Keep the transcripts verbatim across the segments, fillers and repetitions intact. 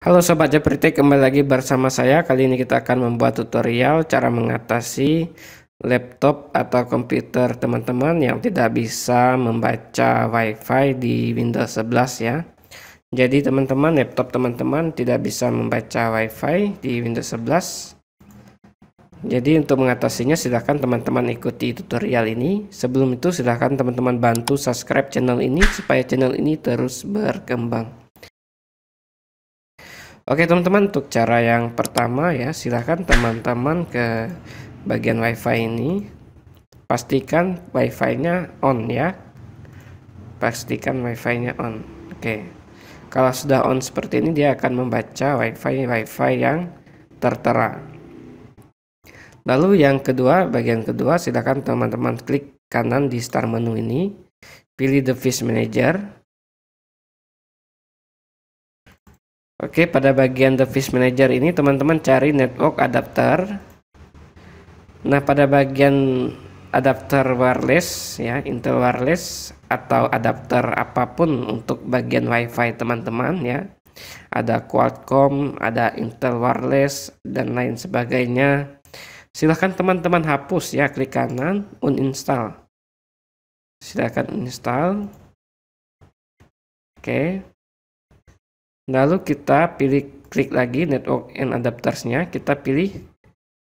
Halo Sobat Japri Tech, kembali lagi bersama saya. Kali ini kita akan membuat tutorial cara mengatasi laptop atau komputer teman-teman yang tidak bisa membaca Wi-Fi di Windows sebelas ya. Jadi teman-teman, laptop teman-teman tidak bisa membaca Wi-Fi di Windows sebelas. Jadi untuk mengatasinya silahkan teman-teman ikuti tutorial ini. Sebelum itu silahkan teman-teman bantu subscribe channel ini supaya channel ini terus berkembang. Oke teman-teman, untuk cara yang pertama ya, silahkan teman-teman ke bagian Wi-Fi ini. Pastikan Wi-Fi-nya on ya. Pastikan Wi-Fi-nya on. Oke. Kalau sudah on seperti ini, dia akan membaca Wi-Fi Wi-Fi yang tertera. Lalu yang kedua, bagian kedua, silahkan teman-teman klik kanan di Start Menu ini. Pilih Device Manager. Oke, pada bagian Device Manager ini teman-teman cari network adapter. Nah, pada bagian adapter wireless ya, Intel wireless atau adapter apapun untuk bagian Wi-Fi teman-teman ya. Ada Qualcomm, ada Intel wireless dan lain sebagainya. Silahkan teman-teman hapus ya, klik kanan uninstall. Silahkan uninstall. Oke. Lalu kita pilih, klik lagi network and adapters-nya, kita pilih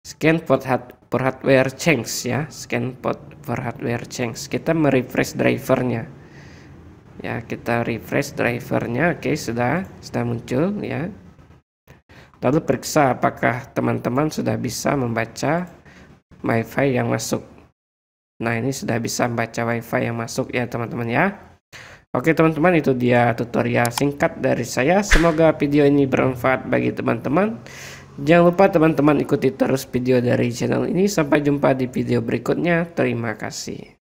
scan for hardware change ya, scan for hardware change. Kita merefresh drivernya. Ya, kita refresh drivernya. Oke, sudah, sudah muncul ya. Lalu periksa apakah teman-teman sudah bisa membaca Wi-Fi yang masuk. Nah, ini sudah bisa membaca Wi-Fi yang masuk ya, teman-teman ya. Oke teman-teman, itu dia tutorial singkat dari saya. Semoga video ini bermanfaat bagi teman-teman. Jangan lupa teman-teman ikuti terus video dari channel ini. Sampai jumpa di video berikutnya. Terima kasih.